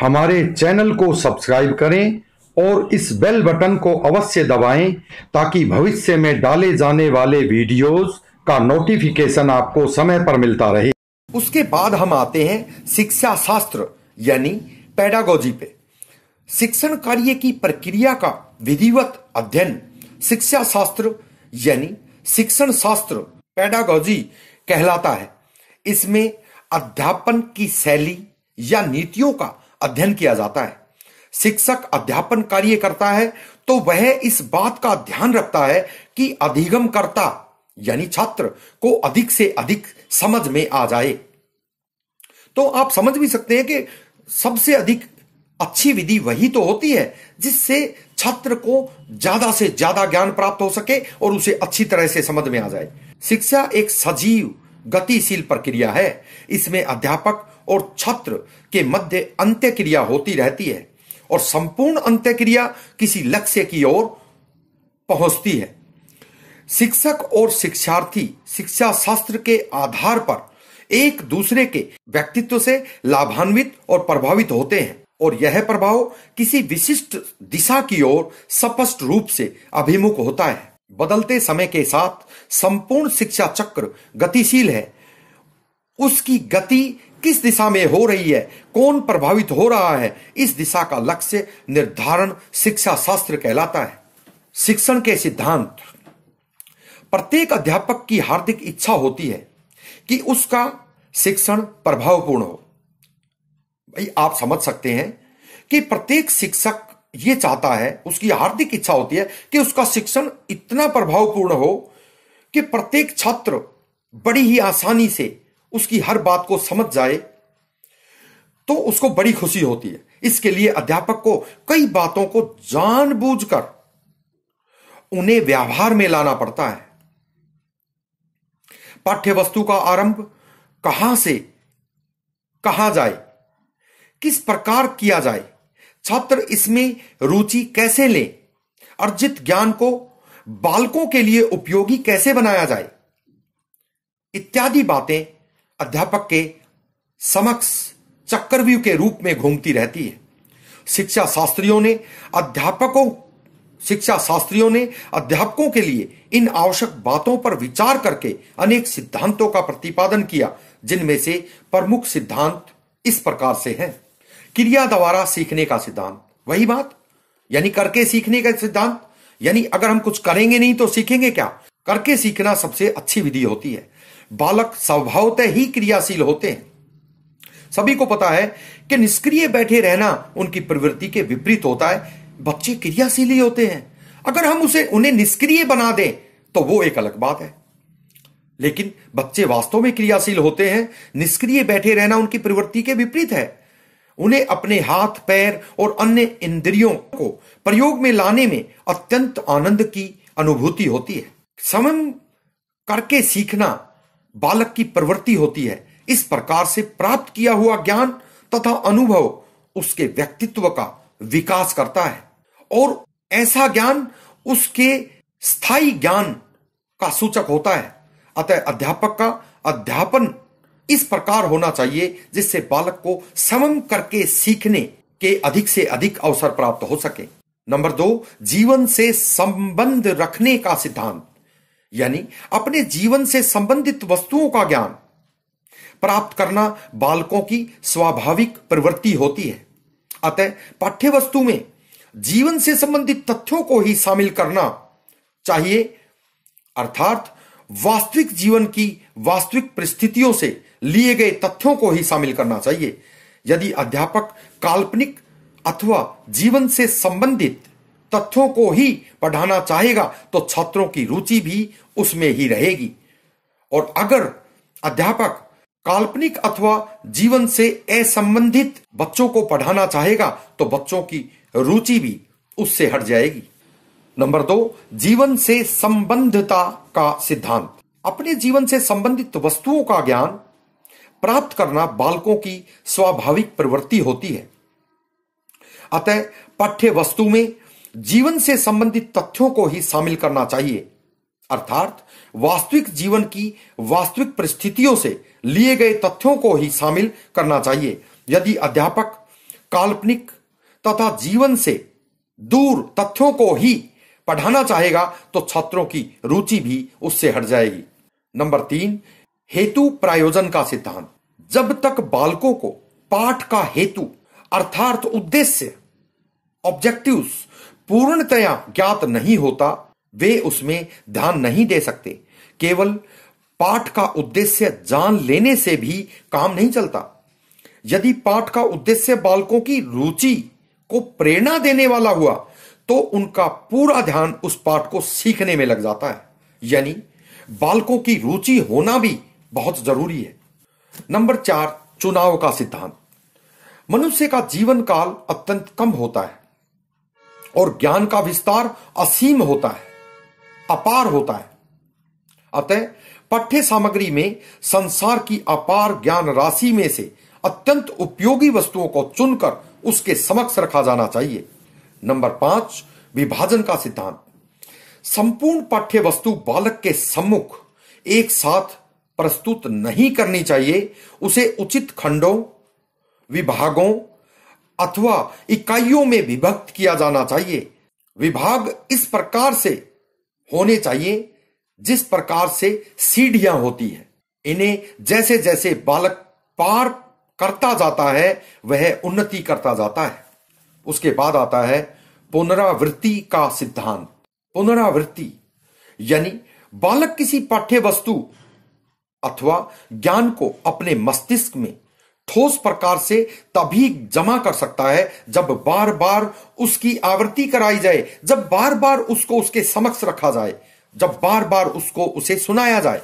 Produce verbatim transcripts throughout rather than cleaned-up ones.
हमारे चैनल को सब्सक्राइब करें और इस बेल बटन को अवश्य दबाएं ताकि भविष्य में डाले जाने वाले वीडियोस का नोटिफिकेशन आपको समय पर मिलता रहे। उसके बाद हम आते हैं शिक्षा शास्त्र यानी पेडागोजी पे। शिक्षण कार्य की प्रक्रिया का विधिवत अध्ययन शिक्षा शास्त्र यानी शिक्षण शास्त्र पेडागोजी कहलाता है। इसमें अध्यापन की शैली या नीतियों का अध्ययन किया जाता है। शिक्षक अध्यापन कार्य करता है तो वह इस बात का ध्यान रखता है कि अधिगमकर्ता यानी छात्र को अधिक से अधिक समझ में आ जाए। तो आप समझ भी सकते हैं कि सबसे अधिक अच्छी विधि वही तो होती है जिससे छात्र को ज्यादा से ज्यादा ज्ञान प्राप्त हो सके और उसे अच्छी तरह से समझ में आ जाए। शिक्षा एक सजीव गतिशील प्रक्रिया है। इसमें अध्यापक और छात्र के मध्य अंत्यक्रिया होती रहती है और संपूर्ण अंत्यक्रिया किसी लक्ष्य की ओर पहुंचती है। शिक्षक और शिक्षार्थी शिक्षा शास्त्र के आधार पर एक दूसरे के व्यक्तित्व से लाभान्वित और प्रभावित होते हैं और यह प्रभाव किसी विशिष्ट दिशा की ओर स्पष्ट रूप से अभिमुख होता है। बदलते समय के साथ संपूर्ण शिक्षा चक्र गतिशील है। उसकी गति किस दिशा में हो रही है, कौन प्रभावित हो रहा है, इस दिशा का लक्ष्य निर्धारण शिक्षा शास्त्र कहलाता है। शिक्षण के सिद्धांत। प्रत्येक अध्यापक की हार्दिक इच्छा होती है कि उसका शिक्षण प्रभावपूर्ण हो। भाई आप समझ सकते हैं कि प्रत्येक शिक्षक ये चाहता है, उसकी हार्दिक इच्छा होती है कि उसका शिक्षण इतना प्रभावपूर्ण हो कि प्रत्येक छात्र बड़ी ही आसानी से उसकी हर बात को समझ जाए, तो उसको बड़ी खुशी होती है। इसके लिए अध्यापक को कई बातों को जानबूझकर उन्हें व्यवहार में लाना पड़ता है। पाठ्य वस्तु का आरंभ कहां से कहां जाए, किस प्रकार किया जाए, छात्र इसमें रुचि कैसे ले, अर्जित ज्ञान को बालकों के लिए उपयोगी कैसे बनाया जाए, इत्यादि बातें अध्यापक के समक्ष चक्रव्यूह के रूप में घूमती रहती है। शिक्षा शास्त्रियों ने अध्यापकों शिक्षा शास्त्रियों ने अध्यापकों के लिए इन आवश्यक बातों पर विचार करके अनेक सिद्धांतों का प्रतिपादन किया, जिनमें से प्रमुख सिद्धांत इस प्रकार से हैं। क्रिया द्वारा सीखने का सिद्धांत, वही बात यानी करके सीखने का सिद्धांत, यानी अगर हम कुछ करेंगे नहीं तो सीखेंगे क्या। करके सीखना सबसे अच्छी विधि होती है। बालक स्वभावतः ही क्रियाशील होते हैं। सभी को पता है कि निष्क्रिय बैठे रहना उनकी प्रवृत्ति के विपरीत होता है। बच्चे क्रियाशील ही होते हैं। अगर हम उसे उन्हें निष्क्रिय बना दें तो वो एक अलग बात है, लेकिन बच्चे वास्तव में क्रियाशील होते हैं। निष्क्रिय बैठे रहना उनकी प्रवृत्ति के विपरीत है। उन्हें अपने हाथ पैर और अन्य इंद्रियों को प्रयोग में लाने में अत्यंत आनंद की अनुभूति होती है। समम करके सीखना बालक की प्रवृत्ति होती है। इस प्रकार से प्राप्त किया हुआ ज्ञान तथा अनुभव उसके व्यक्तित्व का विकास करता है और ऐसा ज्ञान उसके स्थायी ज्ञान का सूचक होता है। अतः अध्यापक का अध्यापन इस प्रकार होना चाहिए जिससे बालक को समम करके सीखने के अधिक से अधिक अवसर प्राप्त हो सके। नंबर दो, जीवन से संबंध रखने का सिद्धांत यानी अपने जीवन से संबंधित वस्तुओं का ज्ञान प्राप्त करना बालकों की स्वाभाविक प्रवृत्ति होती है। अतः पाठ्य वस्तु में जीवन से संबंधित तथ्यों को ही शामिल करना चाहिए, अर्थात वास्तविक जीवन की वास्तविक परिस्थितियों से लिए गए तथ्यों को ही शामिल करना चाहिए। यदि अध्यापक काल्पनिक अथवा जीवन से संबंधित तथ्यों को ही पढ़ाना चाहेगा तो छात्रों की रुचि भी उसमें ही रहेगी, और अगर अध्यापक काल्पनिक अथवा जीवन से असंबंधित बच्चों को पढ़ाना चाहेगा तो बच्चों की रुचि भी उससे हट जाएगी। नंबर दो, जीवन से संबंधता का सिद्धांत। अपने जीवन से संबंधित वस्तुओं का ज्ञान प्राप्त करना बालकों की स्वाभाविक प्रवृत्ति होती है। अतः पाठ्य वस्तु में जीवन से संबंधित तथ्यों को ही शामिल करना चाहिए, अर्थात वास्तविक जीवन की वास्तविक परिस्थितियों से लिए गए तथ्यों को ही शामिल करना चाहिए। यदि अध्यापक काल्पनिक तथा जीवन से दूर तथ्यों को ही पढ़ाना चाहेगा तो छात्रों की रुचि भी उससे हट जाएगी। नंबर तीन, हेतु प्रायोजन का सिद्धांत। जब तक बालकों को पाठ का हेतु अर्थात उद्देश्य ऑब्जेक्टिव्स पूर्णतया ज्ञात नहीं होता वे उसमें ध्यान नहीं दे सकते। केवल पाठ का उद्देश्य जान लेने से भी काम नहीं चलता। यदि पाठ का उद्देश्य बालकों की रुचि को प्रेरणा देने वाला हुआ तो उनका पूरा ध्यान उस पाठ को सीखने में लग जाता है। यानी बालकों की रुचि होना भी बहुत जरूरी है। नंबर चार, चुनाव का सिद्धांत। मनुष्य का जीवन काल अत्यंत कम होता है और ज्ञान का विस्तार असीम होता है, अपार होता है। अतः पाठ्य सामग्री में संसार की अपार ज्ञान राशि में से अत्यंत उपयोगी वस्तुओं को चुनकर उसके समक्ष रखा जाना चाहिए। नंबर पांच, विभाजन का सिद्धांत। संपूर्ण पाठ्य वस्तु बालक के सम्मुख एक साथ प्रस्तुत नहीं करनी चाहिए। उसे उचित खंडों, विभागों अथवा इकाइयों में विभक्त किया जाना चाहिए। विभाग इस प्रकार से होने चाहिए जिस प्रकार से सीढ़ियां होती है। इन्हें जैसे जैसे बालक पार करता जाता है वह उन्नति करता जाता है। उसके बाद आता है पुनरावृत्ति का सिद्धांत। पुनरावृत्ति यानी बालक किसी पाठ्य वस्तु अथवा ज्ञान को अपने मस्तिष्क में ठोस प्रकार से तभी जमा कर सकता है जब बार बार उसकी आवृत्ति कराई जाए, जब बार बार उसको उसके समक्ष रखा जाए, जब बार बार उसको उसे सुनाया जाए।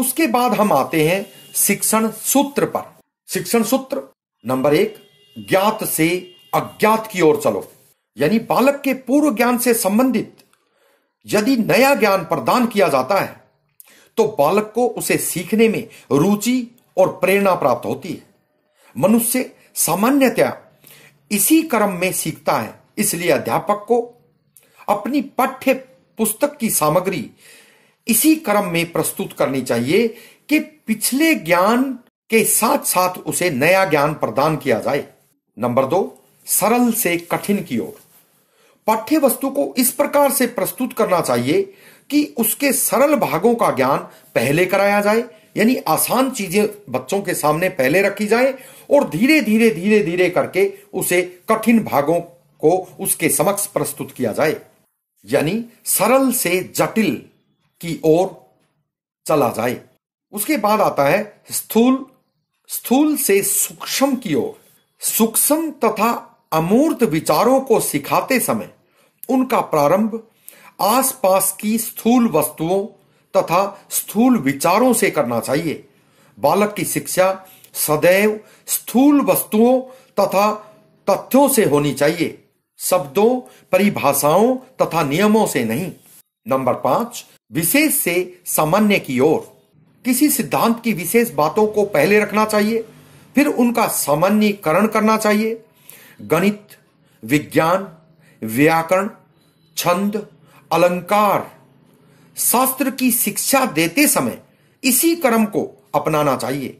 उसके बाद हम आते हैं शिक्षण सूत्र पर। शिक्षण सूत्र नंबर एक, ज्ञात से अज्ञात की ओर चलो। यानी बालक के पूर्व ज्ञान से संबंधित यदि नया ज्ञान प्रदान किया जाता है तो बालक को उसे सीखने में रुचि और प्रेरणा प्राप्त होती है। मनुष्य सामान्यतया इसी क्रम में सीखता है, इसलिए अध्यापक को अपनी पाठ्य पुस्तक की सामग्री इसी क्रम में प्रस्तुत करनी चाहिए कि पिछले ज्ञान के साथ साथ उसे नया ज्ञान प्रदान किया जाए। नंबर दो, सरल से कठिन की ओर। पाठ्य वस्तु को इस प्रकार से प्रस्तुत करना चाहिए कि उसके सरल भागों का ज्ञान पहले कराया जाए। यानी आसान चीजें बच्चों के सामने पहले रखी जाए और धीरे धीरे धीरे धीरे करके उसे कठिन भागों को उसके समक्ष प्रस्तुत किया जाए। यानी सरल से जटिल की ओर चला जाए। उसके बाद आता है स्थूल स्थूल से सूक्ष्म की ओर। सूक्ष्म तथा अमूर्त विचारों को सिखाते समय उनका प्रारंभ आसपास की स्थूल वस्तुओं तथा स्थूल विचारों से करना चाहिए। बालक की शिक्षा सदैव स्थूल वस्तुओं तथा तथ्यों से होनी चाहिए, शब्दों, परिभाषाओं तथा नियमों से नहीं। नंबर पांच, विशेष से सामान्य की ओर। किसी सिद्धांत की विशेष बातों को पहले रखना चाहिए, फिर उनका सामान्यीकरण करना चाहिए। गणित, विज्ञान, व्याकरण, छंद, अलंकार शास्त्र की शिक्षा देते समय इसी क्रम को अपनाना चाहिए।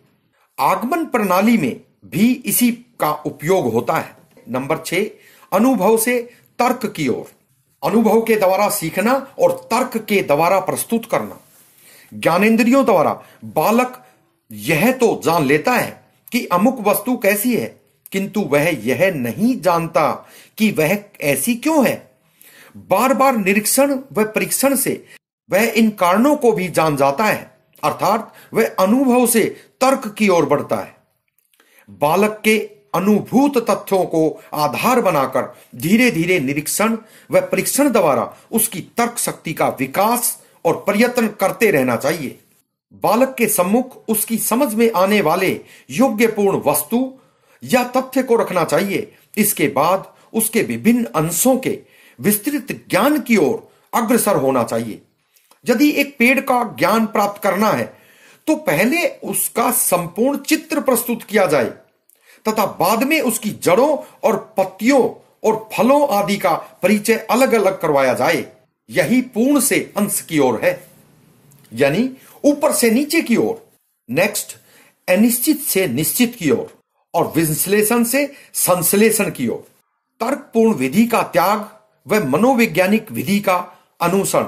आगमन प्रणाली में भी इसी का उपयोग होता है। नंबर छह, अनुभव से तर्क की ओर। अनुभव के द्वारा सीखना और तर्क के द्वारा प्रस्तुत करना। ज्ञानेंद्रियों द्वारा बालक यह तो जान लेता है कि अमुक वस्तु कैसी है, किंतु वह यह नहीं जानता कि वह ऐसी क्यों है। बार बार निरीक्षण व परीक्षण से वह इन कारणों को भी जान जाता है, अर्थात वह अनुभव से तर्क की ओर बढ़ता है। बालक के अनुभूत तथ्यों को आधार बनाकर धीरे धीरे निरीक्षण व परीक्षण द्वारा उसकी तर्क शक्ति का विकास और प्रयत्न करते रहना चाहिए। बालक के सम्मुख उसकी समझ में आने वाले योग्यपूर्ण वस्तु या तथ्य को रखना चाहिए। इसके बाद उसके विभिन्न अंशों के विस्तृत ज्ञान की ओर अग्रसर होना चाहिए। यदि एक पेड़ का ज्ञान प्राप्त करना है तो पहले उसका संपूर्ण चित्र प्रस्तुत किया जाए तथा बाद में उसकी जड़ों और पत्तियों और फलों आदि का परिचय अलग अलग करवाया जाए। यही पूर्ण से अंश की ओर है, यानी ऊपर से नीचे की ओर। नेक्स्ट, अनिश्चित से निश्चित की ओर। और विश्लेषण से संश्लेषण की ओर, तर्कपूर्ण विधि का त्याग व मनोवैज्ञानिक विधि का अनुसरण।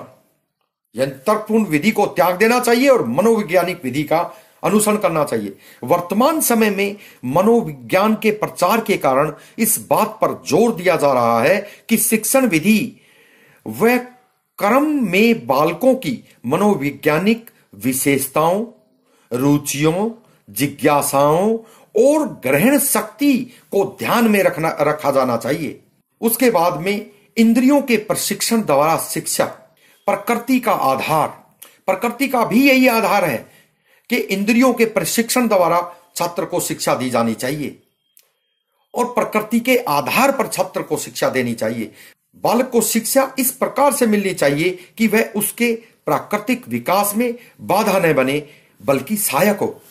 यानी तर्कपूर्ण विधि को त्याग देना चाहिए और मनोवैज्ञानिक विधि का अनुसरण करना चाहिए। वर्तमान समय में मनोविज्ञान के प्रचार के कारण इस बात पर जोर दिया जा रहा है कि शिक्षण विधि व कर्म में बालकों की मनोवैज्ञानिक विशेषताओं, रुचियों, जिज्ञासाओं और ग्रहण शक्ति को ध्यान में रखना रखा जाना चाहिए। उसके बाद में इंद्रियों के प्रशिक्षण द्वारा शिक्षा, प्रकृति का आधार, प्रकृति का भी यही आधार है कि इंद्रियों के प्रशिक्षण द्वारा छात्र को शिक्षा दी जानी चाहिए और प्रकृति के आधार पर छात्र को शिक्षा देनी चाहिए। बालक को शिक्षा इस प्रकार से मिलनी चाहिए कि वह उसके प्राकृतिक विकास में बाधा न बने बल्कि सहायक हो।